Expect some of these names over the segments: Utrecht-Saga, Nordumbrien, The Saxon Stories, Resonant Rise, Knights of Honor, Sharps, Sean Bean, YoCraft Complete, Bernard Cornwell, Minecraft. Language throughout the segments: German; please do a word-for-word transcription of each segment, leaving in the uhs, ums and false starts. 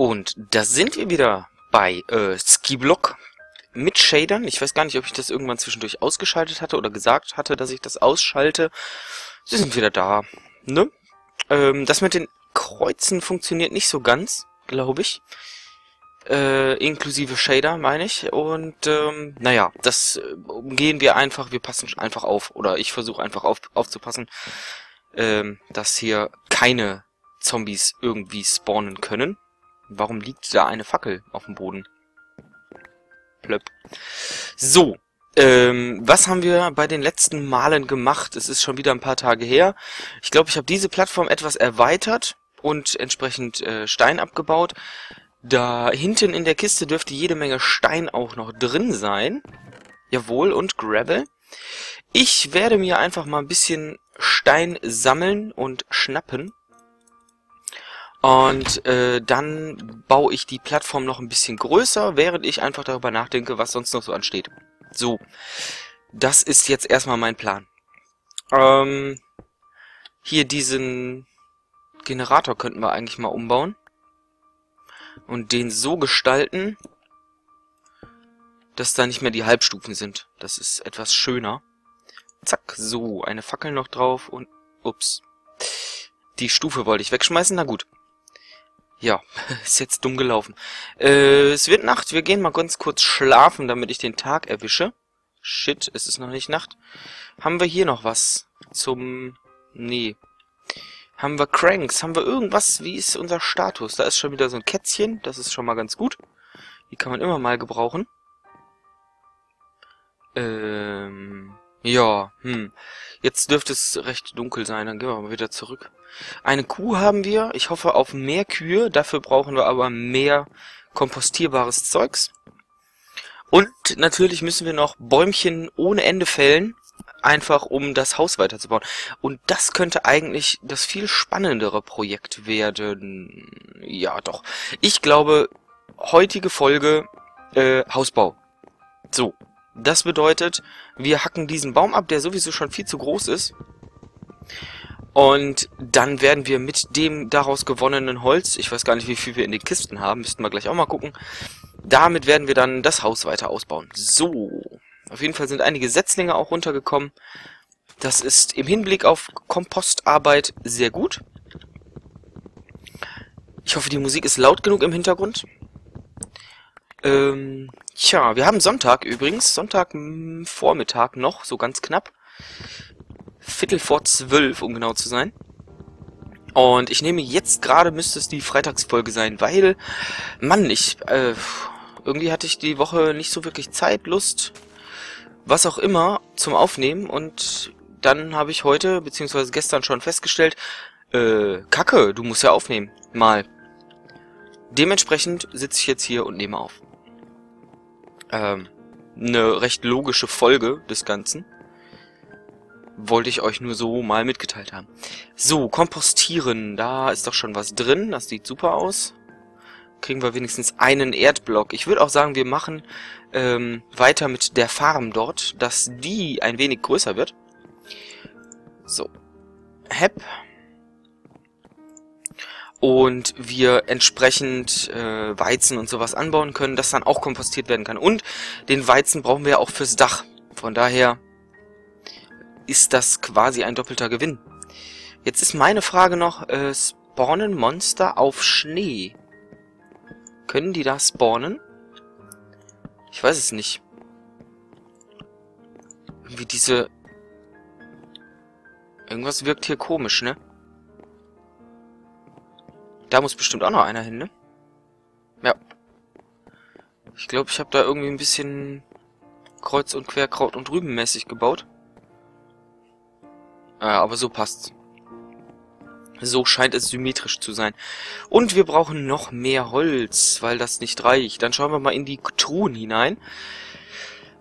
Und da sind wir wieder bei äh, Skiblock mit Shadern. Ich weiß gar nicht, ob ich das irgendwann zwischendurch ausgeschaltet hatte oder gesagt hatte, dass ich das ausschalte. Sie sind wieder da, ne? Ähm, das mit den Kreuzen funktioniert nicht so ganz, glaube ich. Äh, inklusive Shader, meine ich. Und, ähm, naja, das umgehen wir einfach. Wir passen einfach auf. Oder ich versuche einfach auf, aufzupassen, ähm, dass hier keine Zombies irgendwie spawnen können. Warum liegt da eine Fackel auf dem Boden? Plöpp. So, ähm, was haben wir bei den letzten Malen gemacht? Es ist schon wieder ein paar Tage her. Ich glaube, ich habe diese Plattform etwas erweitert und entsprechend äh, Stein abgebaut. Da hinten in der Kiste dürfte jede Menge Stein auch noch drin sein. Jawohl, und Gravel. Ich werde mir einfach mal ein bisschen Stein sammeln und schnappen. Und äh, dann baue ich die Plattform noch ein bisschen größer, während ich einfach darüber nachdenke, was sonst noch so ansteht. So, das ist jetzt erstmal mein Plan. Ähm, hier diesen Generator könnten wir eigentlich mal umbauen. Und den so gestalten, dass da nicht mehr die Halbstufen sind. Das ist etwas schöner. Zack, so, eine Fackel noch drauf und... Ups. Die Stufe wollte ich wegschmeißen, na gut. Ja, ist jetzt dumm gelaufen. Äh, es wird Nacht, wir gehen mal ganz kurz schlafen, damit ich den Tag erwische. Shit, es ist noch nicht Nacht. Haben wir hier noch was zum... Nee. Haben wir Cranks? Haben wir irgendwas? Wie ist unser Status? Da ist schon wieder so ein Kätzchen. Das ist schon mal ganz gut. Die kann man immer mal gebrauchen. Ähm... Ja, hm. Jetzt dürfte es recht dunkel sein. Dann gehen wir mal wieder zurück. Eine Kuh haben wir. Ich hoffe auf mehr Kühe. Dafür brauchen wir aber mehr kompostierbares Zeugs. Und natürlich müssen wir noch Bäumchen ohne Ende fällen. Einfach um das Haus weiterzubauen. Und das könnte eigentlich das viel spannendere Projekt werden. Ja, doch. Ich glaube, heutige Folge äh, Hausbau. So, das bedeutet, wir hacken diesen Baum ab, der sowieso schon viel zu groß ist. Und dann werden wir mit dem daraus gewonnenen Holz, ich weiß gar nicht, wie viel wir in den Kisten haben, müssten wir gleich auch mal gucken. Damit werden wir dann das Haus weiter ausbauen. So. Auf jeden Fall sind einige Setzlinge auch runtergekommen. Das ist im Hinblick auf Kompostarbeit sehr gut. Ich hoffe, die Musik ist laut genug im Hintergrund. Ähm, tja, wir haben Sonntag übrigens. Sonntagvormittag noch, so ganz knapp. Viertel vor zwölf, um genau zu sein. Und ich nehme jetzt gerade, müsste es die Freitagsfolge sein, weil... Mann, ich... Äh, irgendwie hatte ich die Woche nicht so wirklich Zeit, Lust... was auch immer, zum Aufnehmen. Und dann habe ich heute, beziehungsweise gestern schon festgestellt, äh, Kacke, du musst ja aufnehmen, mal. Dementsprechend sitze ich jetzt hier und nehme auf. Ähm, eine recht logische Folge des Ganzen. Wollte ich euch nur so mal mitgeteilt haben. So, kompostieren, da ist doch schon was drin, das sieht super aus. Kriegen wir wenigstens einen Erdblock. Ich würde auch sagen, wir machen ähm, weiter mit der Farm dort, dass die ein wenig größer wird. So. Hep. Und wir entsprechend äh, Weizen und sowas anbauen können, das dann auch kompostiert werden kann. Und den Weizen brauchen wir ja auch fürs Dach. Von daher ist das quasi ein doppelter Gewinn. Jetzt ist meine Frage noch, äh, spawnen Monster auf Schnee? Können die da spawnen? Ich weiß es nicht. Irgendwie diese... Irgendwas wirkt hier komisch, ne? Da muss bestimmt auch noch einer hin, ne? Ja. Ich glaube, ich habe da irgendwie ein bisschen... Kreuz und Quer, Kraut und Rüben mäßig gebaut. Ah, aber so passt's. So scheint es symmetrisch zu sein. Und wir brauchen noch mehr Holz, weil das nicht reicht. Dann schauen wir mal in die Truhen hinein.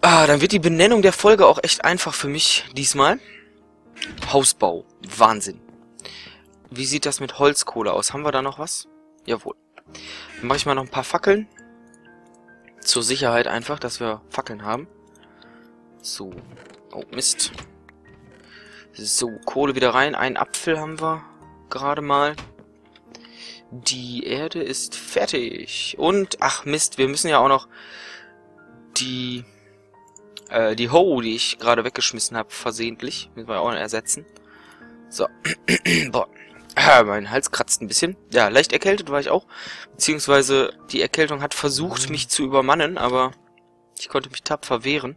Ah, dann wird die Benennung der Folge auch echt einfach für mich diesmal. Hausbau. Wahnsinn. Wie sieht das mit Holzkohle aus? Haben wir da noch was? Jawohl. Dann mache ich mal noch ein paar Fackeln. Zur Sicherheit einfach, dass wir Fackeln haben. So. Oh, Mist. So, Kohle wieder rein. Einen Apfel haben wir. Gerade mal. Die Erde ist fertig. Und, ach Mist, wir müssen ja auch noch die, äh, die Hoe, die ich gerade weggeschmissen habe, versehentlich. Müssen wir auch noch ersetzen. So. Boah. Ah, mein Hals kratzt ein bisschen. Ja, leicht erkältet war ich auch. Beziehungsweise die Erkältung hat versucht, mich zu übermannen, aber ich konnte mich tapfer wehren.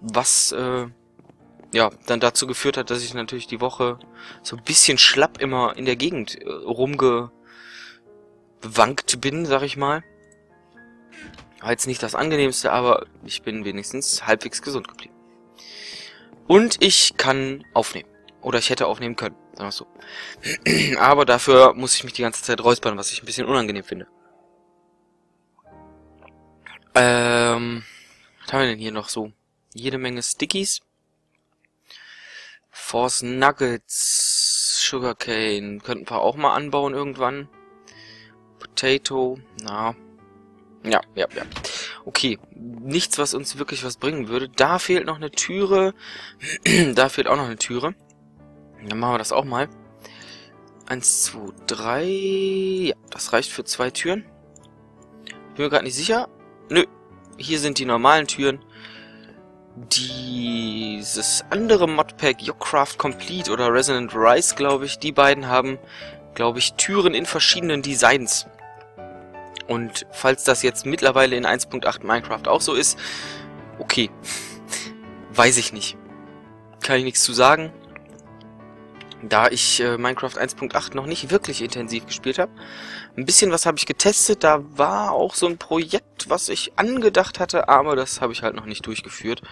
Was, äh... ja, dann dazu geführt hat, dass ich natürlich die Woche so ein bisschen schlapp immer in der Gegend äh, rumgewankt bin, sag ich mal. War jetzt nicht das Angenehmste, aber ich bin wenigstens halbwegs gesund geblieben. Und ich kann aufnehmen. Oder ich hätte aufnehmen können, sagen wir es so. Aber dafür muss ich mich die ganze Zeit räuspern, was ich ein bisschen unangenehm finde. Ähm, was haben wir denn hier noch so? Jede Menge Stickies. Force Nuggets, Sugarcane, könnten wir auch mal anbauen irgendwann. Potato, na. Ja, ja, ja. Okay, nichts, was uns wirklich was bringen würde. Da fehlt noch eine Türe. Da fehlt auch noch eine Türe. Dann machen wir das auch mal. Eins, zwei, drei. Ja, das reicht für zwei Türen. Bin mir gerade nicht sicher. Nö, hier sind die normalen Türen. Dieses andere Modpack, YoCraft Complete oder Resonant Rise, glaube ich, die beiden haben, glaube ich, Türen in verschiedenen Designs. Und falls das jetzt mittlerweile in eins Punkt acht Minecraft auch so ist, okay, weiß ich nicht. Kann ich nichts zu sagen, da ich äh, Minecraft eins Punkt acht noch nicht wirklich intensiv gespielt habe. Ein bisschen was habe ich getestet, da war auch so ein Projekt, was ich angedacht hatte, aber das habe ich halt noch nicht durchgeführt.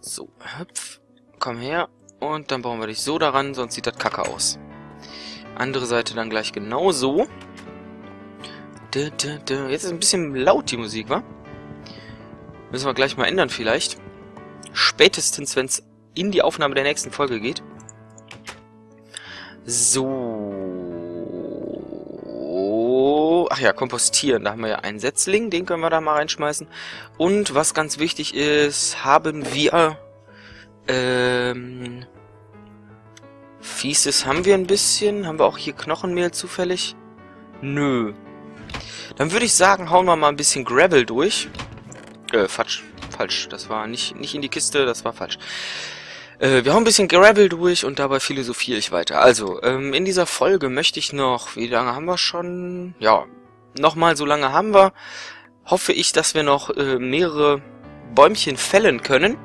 So, hüpf, komm her und dann bauen wir dich so daran, sonst sieht das kacke aus. Andere Seite dann gleich genauso. Jetzt ist ein bisschen laut die Musik, wa? Müssen wir gleich mal ändern vielleicht. Spätestens, wenn es in die Aufnahme der nächsten Folge geht. So. Ach ja, kompostieren. Da haben wir ja einen Setzling, den können wir da mal reinschmeißen. Und was ganz wichtig ist, haben wir... Ähm... Fieses haben wir ein bisschen. Haben wir auch hier Knochenmehl zufällig? Nö. Dann würde ich sagen, hauen wir mal ein bisschen Gravel durch. Äh, falsch. Falsch. Das war nicht, nicht in die Kiste, das war falsch. Wir haben ein bisschen Gravel durch und dabei philosophiere ich weiter. Also, ähm, in dieser Folge möchte ich noch, wie lange haben wir schon? Ja, nochmal so lange haben wir. Hoffe ich, dass wir noch äh, mehrere Bäumchen fällen können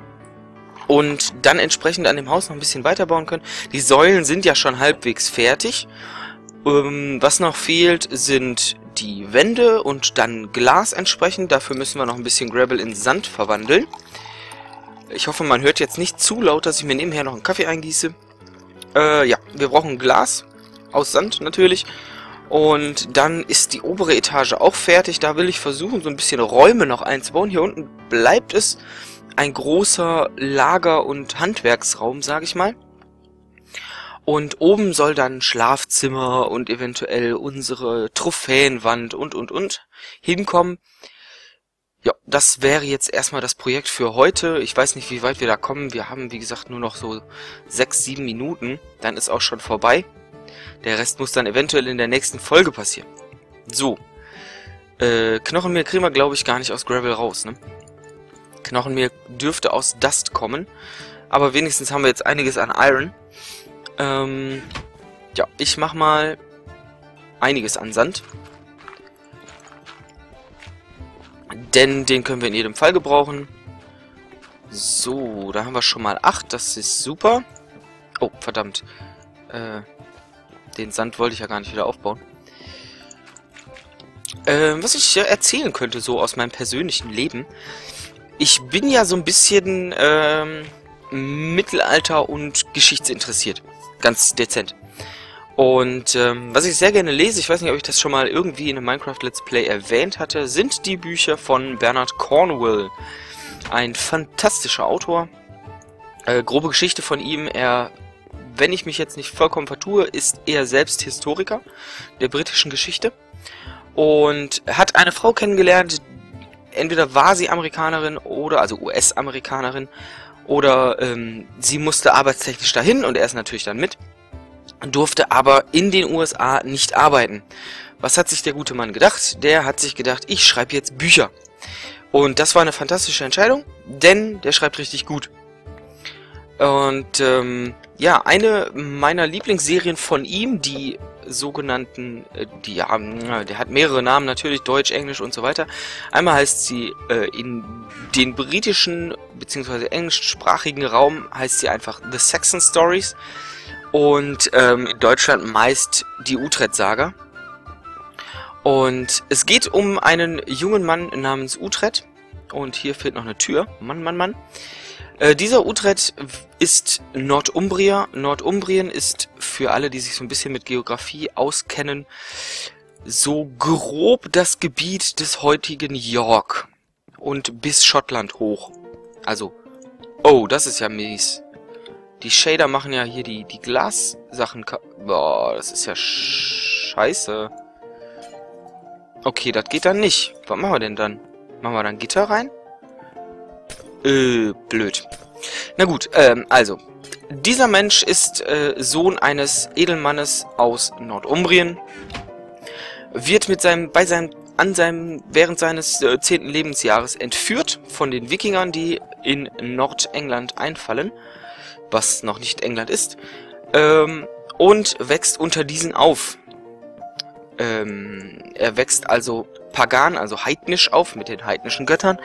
und dann entsprechend an dem Haus noch ein bisschen weiterbauen können. Die Säulen sind ja schon halbwegs fertig. Ähm, was noch fehlt, sind die Wände und dann Glas entsprechend. Dafür müssen wir noch ein bisschen Gravel in Sand verwandeln. Ich hoffe, man hört jetzt nicht zu laut, dass ich mir nebenher noch einen Kaffee eingieße. Äh, ja, wir brauchen Glas. Aus Sand natürlich. Und dann ist die obere Etage auch fertig. Da will ich versuchen, so ein bisschen Räume noch einzubauen. Hier unten bleibt es ein großer Lager- und Handwerksraum, sage ich mal. Und oben soll dann Schlafzimmer und eventuell unsere Trophäenwand und, und, und hinkommen. Ja, das wäre jetzt erstmal das Projekt für heute. Ich weiß nicht, wie weit wir da kommen. Wir haben, wie gesagt, nur noch so sechs, sieben Minuten. Dann ist auch schon vorbei. Der Rest muss dann eventuell in der nächsten Folge passieren. So. Äh, Knochenmehl kriegen wir, glaube ich, gar nicht aus Gravel raus, ne? Knochenmehl dürfte aus Dust kommen. Aber wenigstens haben wir jetzt einiges an Iron. Ähm, ja, ich mach mal einiges an Sand. Denn den können wir in jedem Fall gebrauchen. So, da haben wir schon mal acht. Das ist super. Oh, verdammt. Äh, den Sand wollte ich ja gar nicht wieder aufbauen. Äh, was ich ja erzählen könnte, so aus meinem persönlichen Leben. Ich bin ja so ein bisschen ähm, Mittelalter- und geschichtsinteressiert. Ganz dezent. Und ähm, was ich sehr gerne lese, ich weiß nicht, ob ich das schon mal irgendwie in einem Minecraft-Let's Play erwähnt hatte, sind die Bücher von Bernard Cornwell. Ein fantastischer Autor. Äh, grobe Geschichte von ihm, er, wenn ich mich jetzt nicht vollkommen vertue, ist er selbst Historiker der britischen Geschichte. Und hat eine Frau kennengelernt, entweder war sie Amerikanerin oder, also U S-Amerikanerin, oder ähm, sie musste arbeitstechnisch dahin und er ist natürlich dann mit. durfte aber in den U S A nicht arbeiten. Was hat sich der gute Mann gedacht? Der hat sich gedacht, ich schreibe jetzt Bücher. Und das war eine fantastische Entscheidung, denn der schreibt richtig gut. Und ähm, ja, eine meiner Lieblingsserien von ihm, die sogenannten, äh, die ja, der hat mehrere Namen natürlich, Deutsch, Englisch und so weiter. Einmal heißt sie äh, in den britischen bzw. englischsprachigen Raum heißt sie einfach The Saxon Stories und ähm, in Deutschland meist die Utrecht-Saga. Und es geht um einen jungen Mann namens Utrecht. Und hier fehlt noch eine Tür. Mann, Mann, Mann. Äh, dieser Utrecht ist Nordumbrier. Nordumbrien ist für alle, die sich so ein bisschen mit Geografie auskennen, so grob das Gebiet des heutigen York. Und bis Schottland hoch. Also, oh, das ist ja mies. Die Shader machen ja hier die, die Glassachen. Boah, das ist ja scheiße. Okay, das geht dann nicht. Was machen wir denn dann? Machen wir dann Gitter rein? Äh, blöd. Na gut, ähm, also. Dieser Mensch ist äh, Sohn eines Edelmannes aus Nordumbrien. Wird mit seinem, bei seinem, an seinem, während seines äh, zehnten Lebensjahres entführt von den Wikingern, die in Nordengland einfallen. Was noch nicht England ist. Ähm, und wächst unter diesen auf. Ähm, er wächst also pagan, also heidnisch auf, mit den heidnischen Göttern.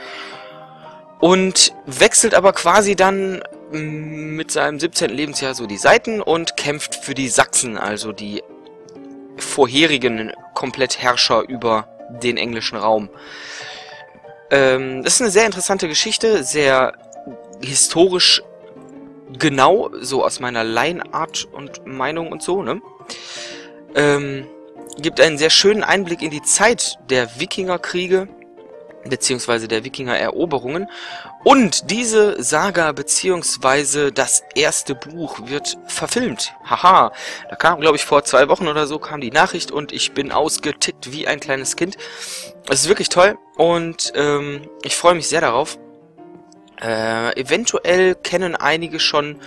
Und wechselt aber quasi dann mit seinem siebzehnten Lebensjahr so die Seiten und kämpft für die Sachsen, also die vorherigen Komplettherrscher über den englischen Raum. Ähm, das ist eine sehr interessante Geschichte, sehr historisch genau, so aus meiner Laienart und Meinung und so, ne? Ähm... gibt einen sehr schönen Einblick in die Zeit der Wikingerkriege beziehungsweise der Wikingereroberungen und diese Saga beziehungsweise das erste Buch wird verfilmt. Haha, da kam, glaube ich, vor zwei Wochen oder so kam die Nachricht und ich bin ausgetickt wie ein kleines Kind. Das ist wirklich toll und ähm, ich freue mich sehr darauf. Äh, eventuell kennen einige schon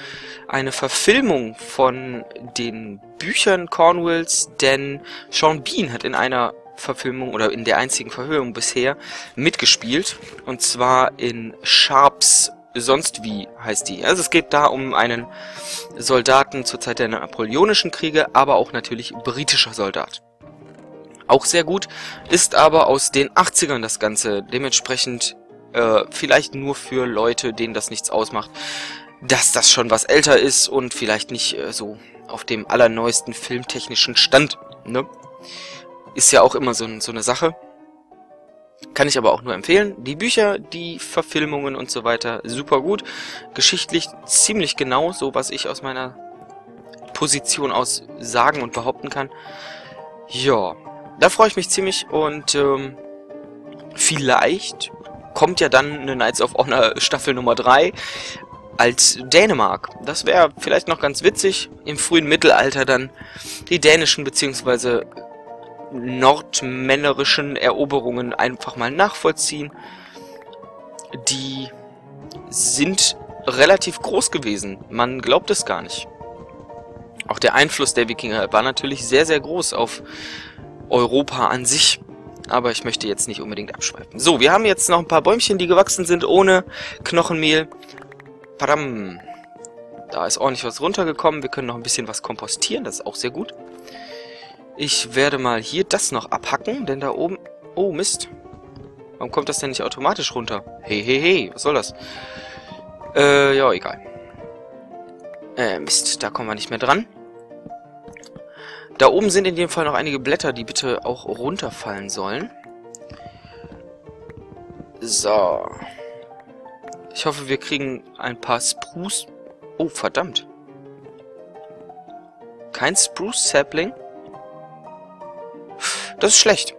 eine Verfilmung von den Büchern Cornwells, denn Sean Bean hat in einer Verfilmung oder in der einzigen Verfilmung bisher mitgespielt, und zwar in Sharps, sonst wie heißt die. Also es geht da um einen Soldaten zur Zeit der Napoleonischen Kriege, aber auch natürlich britischer Soldat. Auch sehr gut, ist aber aus den achtzigern das Ganze, dementsprechend Äh, vielleicht nur für Leute, denen das nichts ausmacht, dass das schon was älter ist und vielleicht nicht äh, so auf dem allerneuesten filmtechnischen Stand, ne? Ist ja auch immer so, so eine Sache. Kann ich aber auch nur empfehlen. Die Bücher, die Verfilmungen und so weiter, super gut. Geschichtlich ziemlich genau, so was ich aus meiner Position aus sagen und behaupten kann. Ja, da freue ich mich ziemlich und ähm, vielleicht kommt ja dann eine Knights of Honor Staffel Nummer drei als Dänemark. Das wäre vielleicht noch ganz witzig, im frühen Mittelalter dann die dänischen bzw. nordmännerischen Eroberungen einfach mal nachvollziehen. Die sind relativ groß gewesen, man glaubt es gar nicht. Auch der Einfluss der Wikinger war natürlich sehr, sehr groß auf Europa an sich. Aber ich möchte jetzt nicht unbedingt abschweifen. So, wir haben jetzt noch ein paar Bäumchen, die gewachsen sind ohne Knochenmehl. Padam. Da ist ordentlich was runtergekommen. Wir können noch ein bisschen was kompostieren. Das ist auch sehr gut. Ich werde mal hier das noch abhacken, denn da oben... Oh, Mist. Warum kommt das denn nicht automatisch runter? Hey, hey, hey. Was soll das? Äh, ja, egal. Äh, Mist. Da kommen wir nicht mehr dran. Da oben sind in dem Fall noch einige Blätter, die bitte auch runterfallen sollen. So. Ich hoffe, wir kriegen ein paar Spruce... Oh, verdammt. Kein Spruce-Sapling? Das ist schlecht.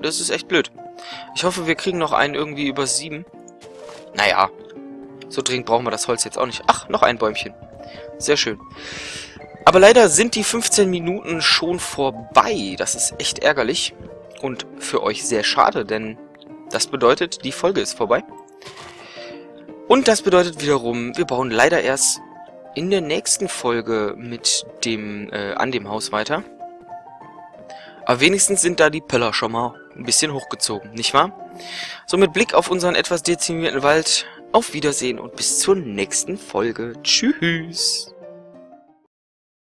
Das ist echt blöd. Ich hoffe, wir kriegen noch einen irgendwie über sieben. Naja. So dringend brauchen wir das Holz jetzt auch nicht. Ach, noch ein Bäumchen. Sehr schön. Aber leider sind die fünfzehn Minuten schon vorbei. Das ist echt ärgerlich und für euch sehr schade, denn das bedeutet, die Folge ist vorbei. Und das bedeutet wiederum, wir bauen leider erst in der nächsten Folge mit dem, äh, an dem Haus weiter. Aber wenigstens sind da die Pöller schon mal ein bisschen hochgezogen, nicht wahr? So, mit Blick auf unseren etwas dezimierten Wald, auf Wiedersehen und bis zur nächsten Folge. Tschüss!